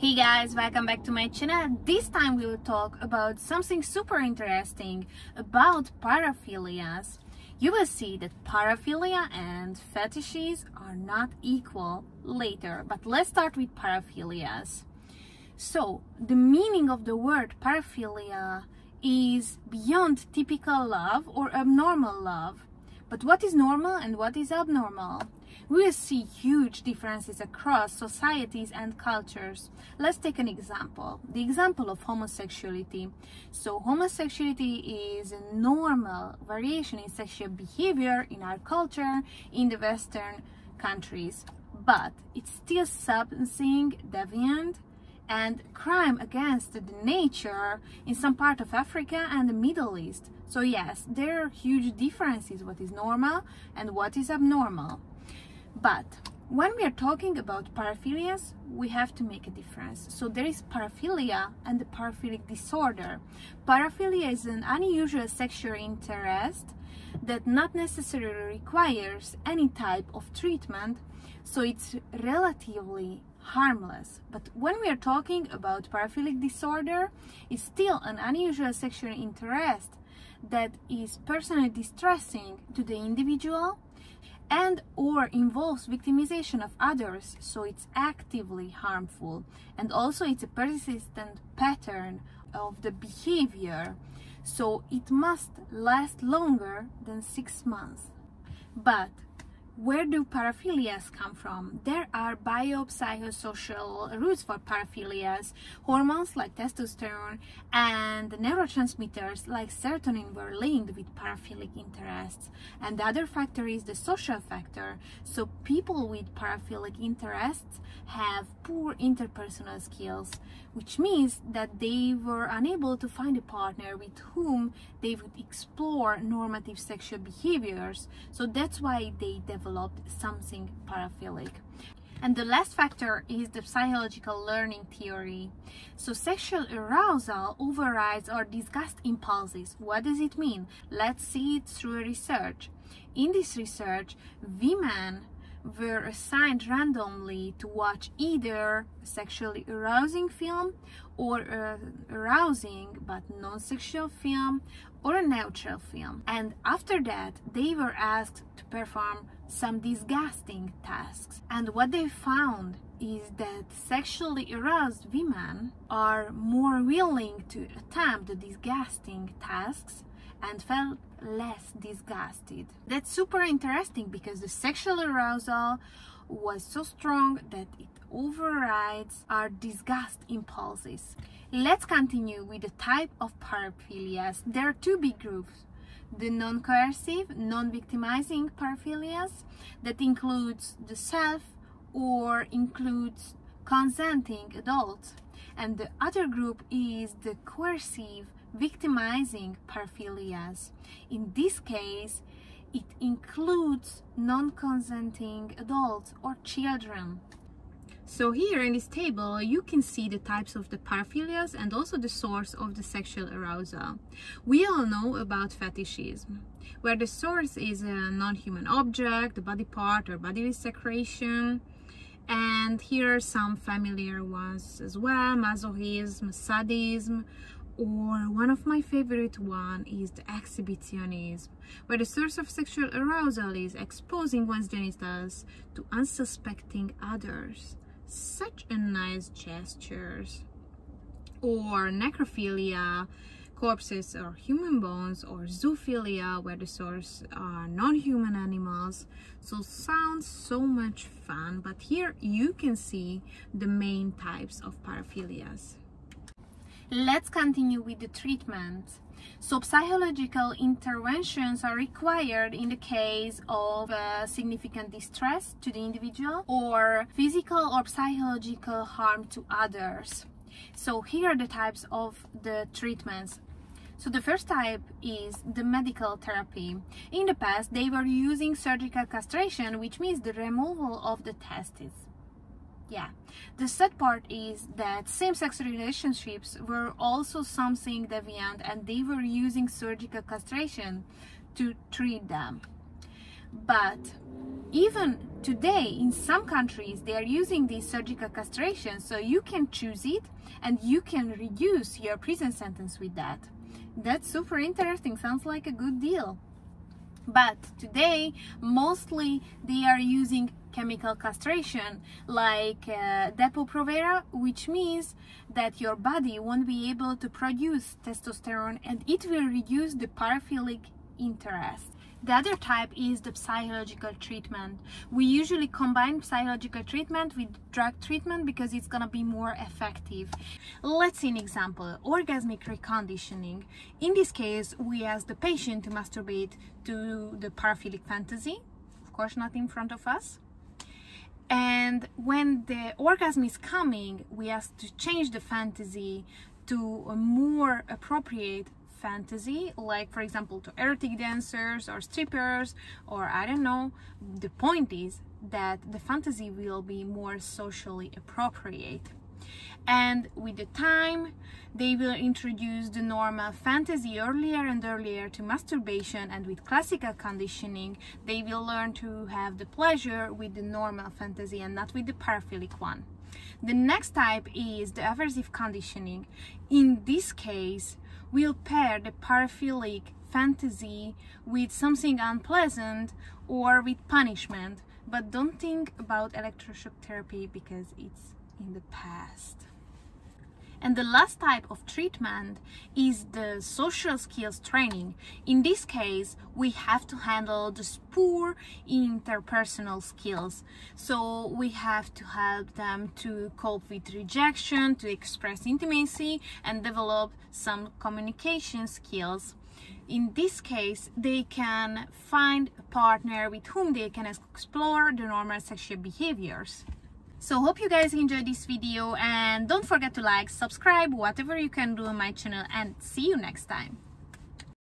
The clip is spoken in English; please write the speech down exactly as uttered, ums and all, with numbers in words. Hey guys, welcome back to my channel. This time we will talk about something super interesting about paraphilias. You will see that paraphilia and fetishes are not equal later, but let's start with paraphilias. So the meaning of the word paraphilia is beyond typical love or abnormal love. But what is normal and what is abnormal? We will see huge differences across societies and cultures. Let's take an example, the example of homosexuality. So homosexuality is a normal variation in sexual behavior in our culture, in the Western countries, but it's still something deviant and crime against the nature in some part of Africa and the Middle East. So yes, there are huge differences what is normal and what is abnormal. But when we are talking about paraphilias, we have to make a difference. So there is paraphilia and the paraphilic disorder. Paraphilia is an unusual sexual interest that not necessarily requires any type of treatment, so it's relatively harmless. But when we are talking about paraphilic disorder, it's still an unusual sexual interest that is personally distressing to the individual and or involves victimization of others, so it's actively harmful, and also it's a persistent pattern of the behavior, so it must last longer than six months. But where do paraphilias come from? There are biopsychosocial roots for paraphilias. Hormones like testosterone and neurotransmitters like serotonin were linked with paraphilic interests. And the other factor is the social factor. So people with paraphilic interests have poor interpersonal skills, which means that they were unable to find a partner with whom they would explore normative sexual behaviors. So that's why they develop something paraphilic. And the last factor is the psychological learning theory. So sexual arousal overrides or disgust impulses. What does it mean? Let's see it through research. In this research, women were assigned randomly to watch either a sexually arousing film or an arousing but non-sexual film or a neutral film, and after that they were asked to perform some disgusting tasks. And what they found is that sexually aroused women are more willing to attempt the disgusting tasks and felt less disgusted. That's super interesting because the sexual arousal was so strong that it overrides our disgust impulses. Let's continue with the type of paraphilias. There are two big groups: the non-coercive, non-victimizing paraphilias that includes the self or includes consenting adults, and the other group is the coercive, victimizing paraphilias. In this case, it includes non-consenting adults or children. So here in this table you can see the types of the paraphilias and also the source of the sexual arousal. We all know about fetishism, where the source is a non-human object, a body part or bodily secretion. And here are some familiar ones as well: masochism, sadism, or one of my favorite one is the exhibitionism, where the source of sexual arousal is exposing one's genitals to unsuspecting others. Such a nice gestures. Or necrophilia, corpses or human bones, or zoophilia, where the source are non-human animals. So sounds so much fun, but here you can see the main types of paraphilias. Let's continue with the treatment. So psychological interventions are required in the case of uh, significant distress to the individual or physical or psychological harm to others. So here are the types of the treatments. So the first type is the medical therapy. In the past, they were using surgical castration, which means the removal of the testes. Yeah, the sad part is that same-sex relationships were also something deviant, and they were using surgical castration to treat them. But even today, in some countries, they are using these surgical castrations, so you can choose it and you can reduce your prison sentence with that. That's super interesting, sounds like a good deal. But today, mostly they are using chemical castration, like uh, Depo-Provera, which means that your body won't be able to produce testosterone and it will reduce the paraphilic interest. The other type is the psychological treatment. We usually combine psychological treatment with drug treatment because it's gonna be more effective. Let's see an example, orgasmic reconditioning. In this case, we ask the patient to masturbate to the paraphilic fantasy, of course not in front of us. And when the orgasm is coming, we ask to change the fantasy to a more appropriate fantasy, like for example to erotic dancers or strippers, or I don't know. The point is that the fantasy will be more socially appropriate, and with the time they will introduce the normal fantasy earlier and earlier to masturbation, and with classical conditioning they will learn to have the pleasure with the normal fantasy and not with the paraphilic one. The next type is the aversive conditioning. In this case, we'll pair the paraphilic fantasy with something unpleasant or with punishment, but don't think about electroshock therapy because it's in the past. And the last type of treatment is the social skills training. In this case, we have to handle the poor interpersonal skills. So we have to help them to cope with rejection, to express intimacy, and develop some communication skills. In this case, they can find a partner with whom they can explore the normal sexual behaviors. So hope you guys enjoyed this video, and don't forget to like, subscribe, whatever you can do on my channel, and see you next time.